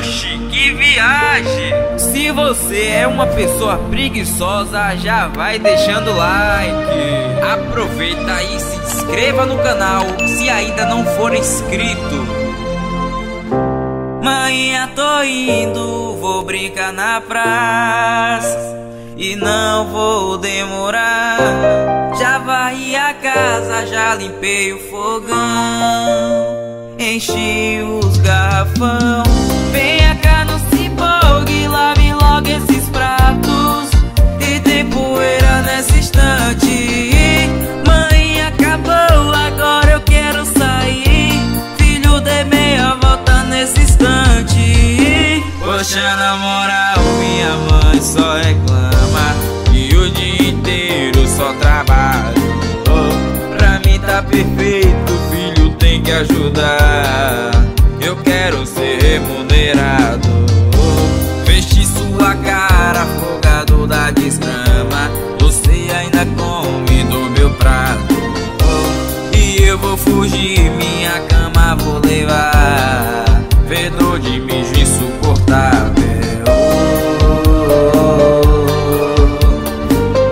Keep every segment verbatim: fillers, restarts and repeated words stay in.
Oxe, que viagem! Se você é uma pessoa preguiçosa, já vai deixando like. Aproveita e se inscreva no canal se ainda não for inscrito. Manhã tô indo, vou brincar na praça e não vou demorar. Já varri a casa, já limpei o fogão, enchi os garrafão. Venha cá, não se empolgue, lave logo esses pratos e tem poeira nessa estante. Mãe, acabou, agora eu quero sair. Filho, dê meia volta nesse instante. Poxa, na moral, minha mãe só reclama que o dia inteiro só trabalho. Oh, pra mim tá perfeito, filho tem que ajudar. Eu quero ser remunerado. Veste sua cara, folgado da desgrama. Você ainda come do meu prato. E eu vou fugir, minha cama vou levar. Fedor de mijo insuportável.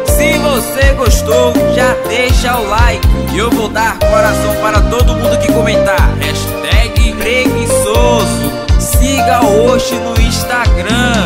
Se você gostou, já deixa o like. E eu vou dar coração para todo mundo que comentar. Hashtag preguiçoso. Siga o Oxe no Instagram.